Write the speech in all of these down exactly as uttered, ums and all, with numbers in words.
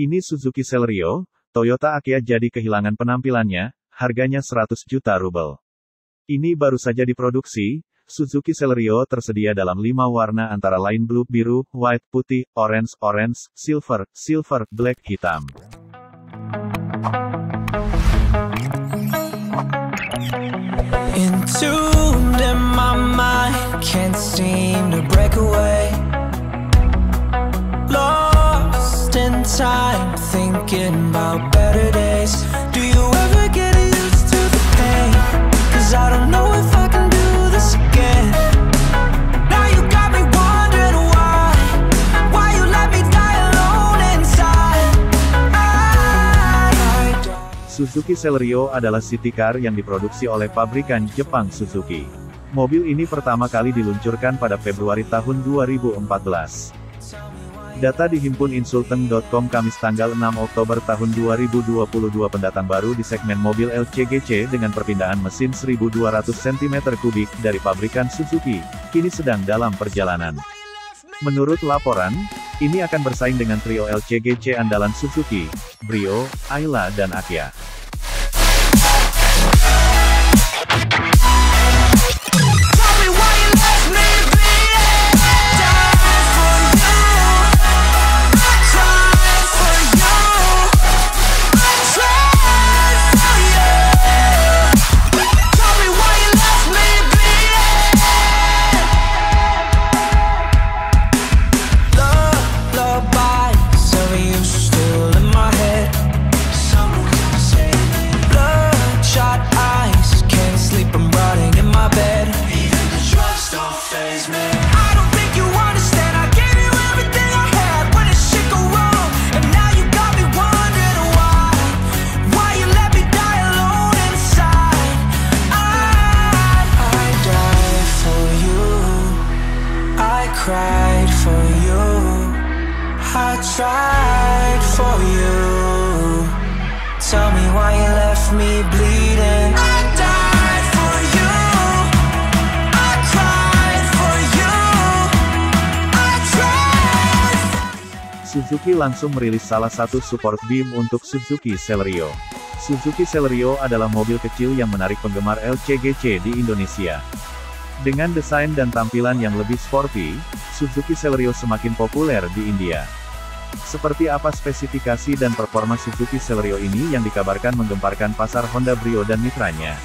Ini Suzuki Celerio, Toyota Agya jadi kehilangan penampilannya, harganya seratus juta rubel. Ini baru saja diproduksi, Suzuki Celerio tersedia dalam lima warna antara lain blue, biru, white, putih, orange, orange, silver, silver, black, hitam. Entombed in my mind, can't seem to break away. Lost in time, thinking about better days. Do you ever get used to the pain? 'Cause I don't know if I can do this again. Now you got me wondering why, why you let me die alone inside. I... Suzuki Celerio adalah city car yang diproduksi oleh pabrikan Jepang Suzuki. Mobil ini pertama kali diluncurkan pada Februari tahun dua ribu empat belas. Data dihimpun iNSulteng titik com Kamis tanggal enam Oktober tahun dua ribu dua puluh dua pendatang baru di segmen mobil L C G C dengan perpindahan mesin seribu dua ratus sentimeter kubik dari pabrikan Suzuki, kini sedang dalam perjalanan. Menurut laporan, ini akan bersaing dengan trio L C G C andalan Suzuki, Brio, Ayla dan Agya. Cried for you, I tried for you. Tell me why you left me bleeding. I died for you, I cried for you, I tried. Suzuki langsung merilis salah satu support beam untuk Suzuki Celerio. Suzuki Celerio adalah mobil kecil yang menarik penggemar L C G C di Indonesia. Dengan desain dan tampilan yang lebih sporty, Suzuki Celerio semakin populer di India. Seperti apa spesifikasi dan performa Suzuki Celerio ini yang dikabarkan menggemparkan pasar Honda Brio dan mitranya?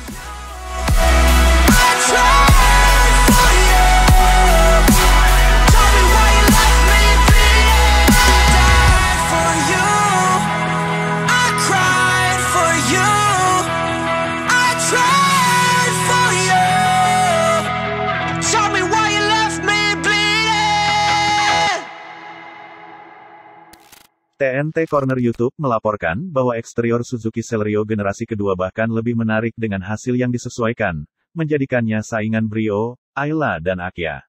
T N T Corner YouTube melaporkan bahwa eksterior Suzuki Celerio generasi kedua bahkan lebih menarik dengan hasil yang disesuaikan, menjadikannya saingan Brio, Ayla dan Agya.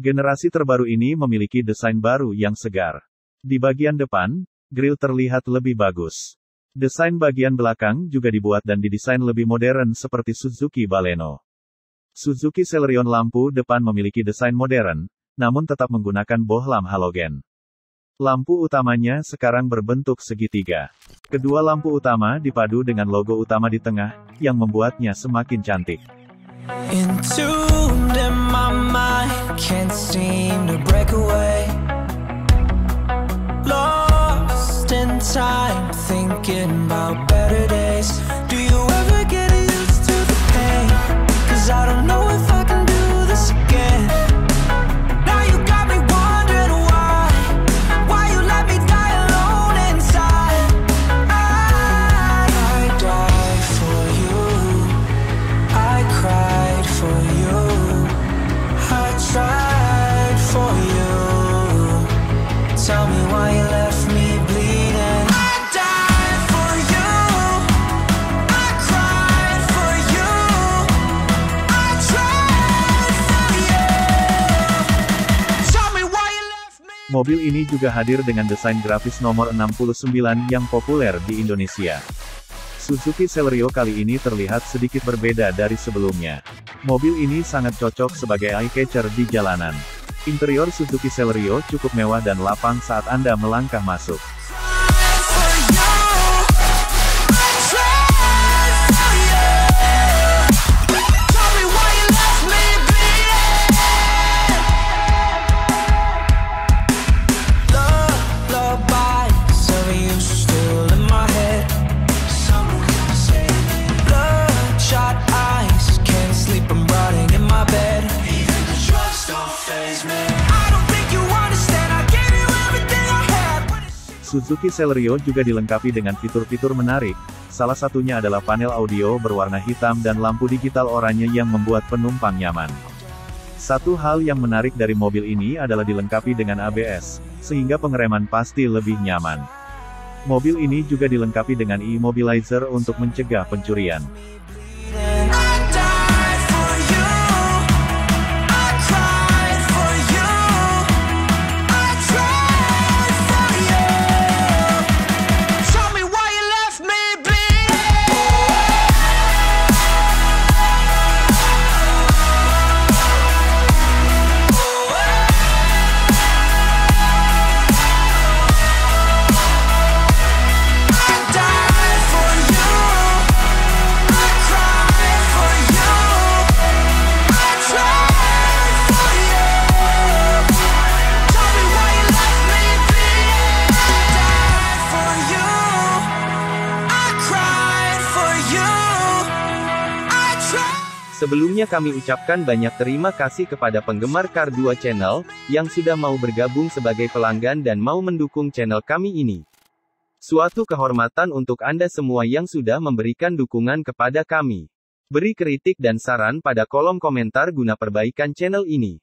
Generasi terbaru ini memiliki desain baru yang segar. Di bagian depan, grill terlihat lebih bagus. Desain bagian belakang juga dibuat dan didesain lebih modern seperti Suzuki Baleno. Suzuki Celerio lampu depan memiliki desain modern, namun tetap menggunakan bohlam halogen. Lampu utamanya sekarang berbentuk segitiga. Kedua lampu utama dipadu dengan logo utama di tengah, yang membuatnya semakin cantik. Mobil ini juga hadir dengan desain grafis nomor enam puluh sembilan yang populer di Indonesia. Suzuki Celerio kali ini terlihat sedikit berbeda dari sebelumnya. Mobil ini sangat cocok sebagai eye-catcher di jalanan. Interior Suzuki Celerio cukup mewah dan lapang saat Anda melangkah masuk. Suzuki Celerio juga dilengkapi dengan fitur-fitur menarik, salah satunya adalah panel audio berwarna hitam dan lampu digital oranye yang membuat penumpang nyaman. Satu hal yang menarik dari mobil ini adalah dilengkapi dengan A B S, sehingga pengereman pasti lebih nyaman. Mobil ini juga dilengkapi dengan immobilizer untuk mencegah pencurian. Sebelumnya kami ucapkan banyak terima kasih kepada penggemar Car dua Channel, yang sudah mau bergabung sebagai pelanggan dan mau mendukung channel kami ini. Suatu kehormatan untuk Anda semua yang sudah memberikan dukungan kepada kami. Beri kritik dan saran pada kolom komentar guna perbaikan channel ini.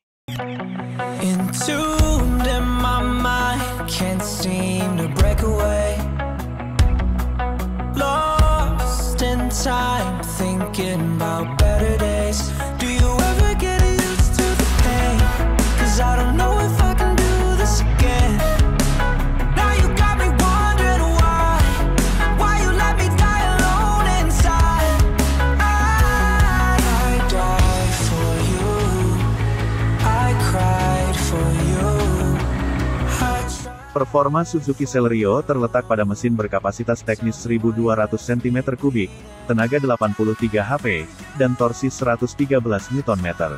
Time thinking about better days. Do you ever get used to the pain? 'Cause I don't know if I can do this again. Now you got me wondering why, why you let me die alone inside. I, I die for you, I cried for you. Performa Suzuki Celerio terletak pada mesin berkapasitas teknis seribu dua ratus sentimeter kubik, tenaga delapan puluh tiga HP, dan torsi seratus tiga belas Newton meter.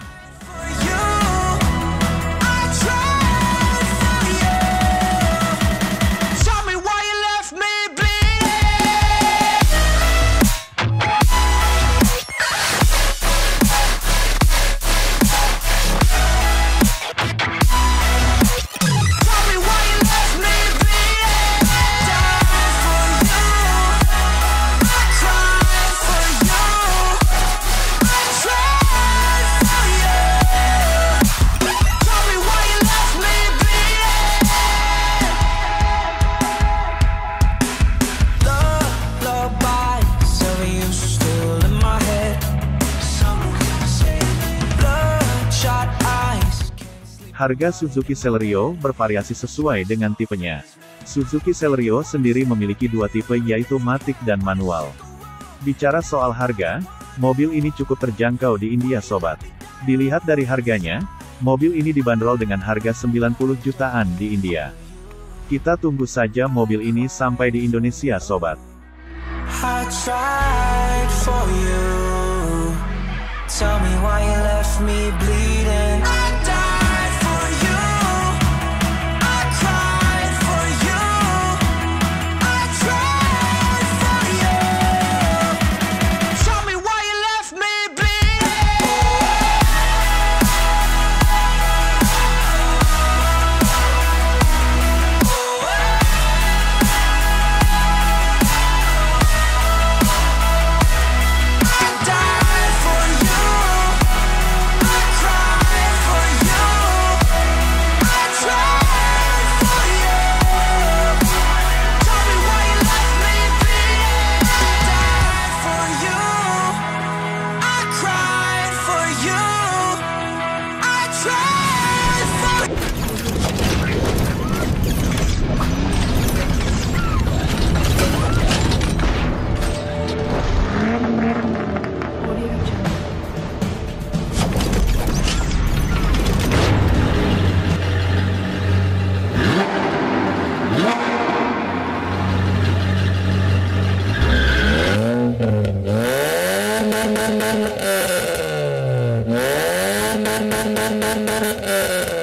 Harga Suzuki Celerio bervariasi sesuai dengan tipenya. Suzuki Celerio sendiri memiliki dua tipe yaitu matic dan manual. Bicara soal harga, mobil ini cukup terjangkau di India sobat. Dilihat dari harganya, mobil ini dibanderol dengan harga sembilan puluh jutaan di India. Kita tunggu saja mobil ini sampai di Indonesia sobat. Nah, nah, nah, nah, nah, nah.